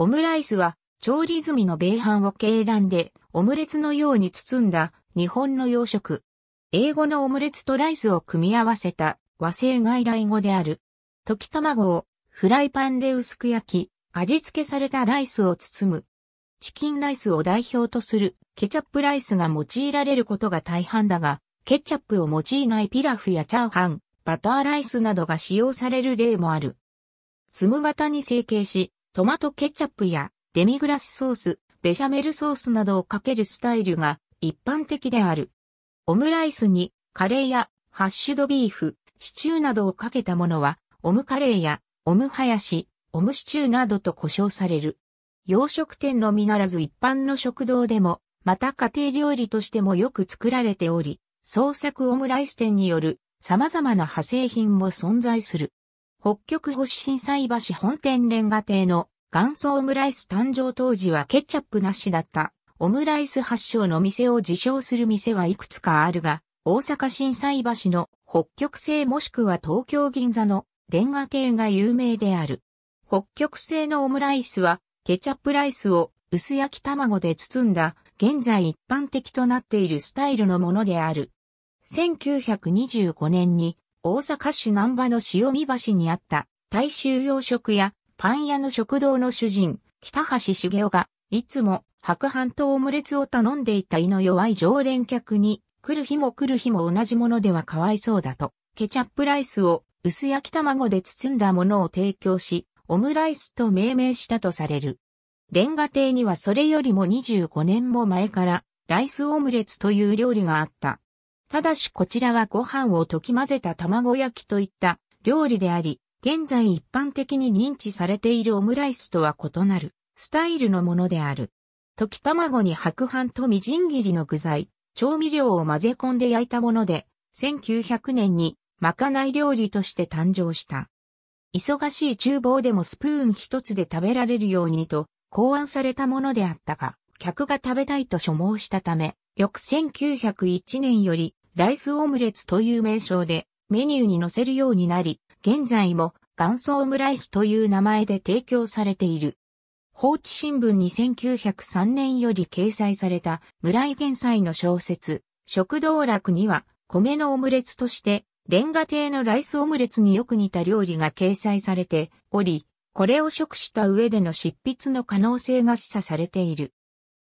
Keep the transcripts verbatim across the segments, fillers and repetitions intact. オムライスは調理済みの米飯を鶏卵でオムレツのように包んだ日本の洋食。英語のオムレツとライスを組み合わせた和製外来語である。溶き卵をフライパンで薄く焼き、味付けされたライスを包む。チキンライスを代表とするケチャップライスが用いられることが大半だが、ケチャップを用いないピラフやチャーハン、バターライスなどが使用される例もある。粒型に成形し、トマトケチャップやデミグラスソース、ベシャメルソースなどをかけるスタイルが一般的である。オムライスにカレーやハッシュドビーフ、シチューなどをかけたものはオムカレーやオムハヤシ、オムシチューなどと呼称される。洋食店のみならず一般の食堂でも、また家庭料理としてもよく作られており、創作オムライス店による様々な派生品も存在する。北極星心斎橋本店煉瓦亭の元祖オムライス誕生当時はケチャップなしだったオムライス発祥の店を自称する店はいくつかあるが、大阪心斎橋の北極星もしくは東京銀座の煉瓦亭が有名である。北極星のオムライスはケチャップライスを薄焼き卵で包んだ現在一般的となっているスタイルのものである。せんきゅうひゃくにじゅうごねんに大阪市難波の潮見橋にあった大衆洋食やパン屋の食堂の主人、北橋茂雄がいつも白飯とオムレツを頼んでいた胃の弱い常連客に来る日も来る日も同じものではかわいそうだとケチャップライスを薄焼き卵で包んだものを提供しオムライスと命名したとされる。煉瓦亭にはそれよりもにじゅうごねんも前からライスオムレツという料理があった。ただしこちらはご飯を溶き混ぜた卵焼きといった料理であり、現在一般的に認知されているオムライスとは異なるスタイルのものである。溶き卵に白飯とみじん切りの具材、調味料を混ぜ込んで焼いたもので、せんきゅうひゃくねんにまかない料理として誕生した。忙しい厨房でもスプーン一つで食べられるようにと考案されたものであったが、客が食べたいと所望したため、翌せんきゅうひゃくいちねんよりライスオムレツという名称でメニューに載せるようになり、現在も元祖オムライスという名前で提供されている。放置新聞にせんきゅうひゃくさんねんより掲載された村井玄斎の小説、食道楽には米のオムレツとして煉瓦亭のライスオムレツによく似た料理が掲載されており、これを食した上での執筆の可能性が示唆されている。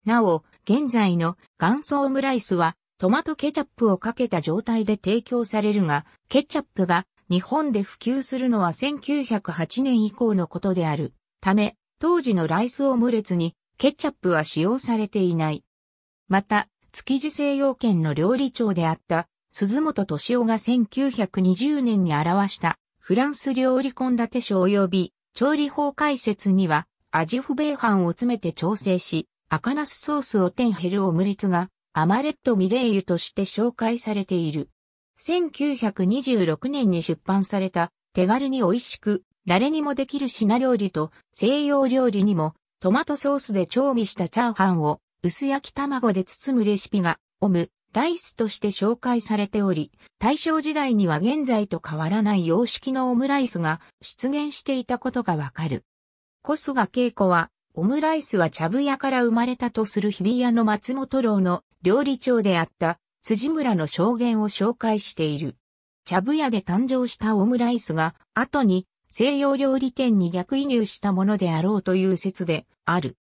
なお、現在の元祖オムライスはトマトケチャップをかけた状態で提供されるが、ケチャップが日本で普及するのはせんきゅうひゃくはちねん以降のことであるため、当時のライスオムレツにケチャップは使用されていない。また、築地西洋軒の料理長であった鈴本敏夫がせんきゅうひゃくにじゅうねんに表したフランス料理献立書及び調理法解説には、アジフベーハンを詰めて調整し、赤ナスソースを天ヘルオムレツが、アマレット・ミレイユとして紹介されている。せんきゅうひゃくにじゅうろくねんに出版された手軽に美味しく誰にもできる品料理と西洋料理にもトマトソースで調味したチャーハンを薄焼き卵で包むレシピがオムライスとして紹介されており、大正時代には現在と変わらない様式のオムライスが出現していたことがわかる。小須賀恵子はオムライスは茶ぶやから生まれたとする日比谷の松本楼の料理長であった辻村の証言を紹介している。茶ぶやで誕生したオムライスが後に西洋料理店に逆輸入したものであろうという説である。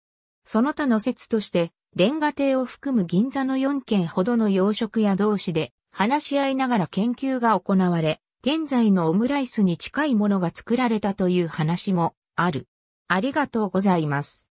その他の説として煉瓦亭を含む銀座のよんけんほどの洋食屋同士で話し合いながら研究が行われ、現在のオムライスに近いものが作られたという話もある。ありがとうございます。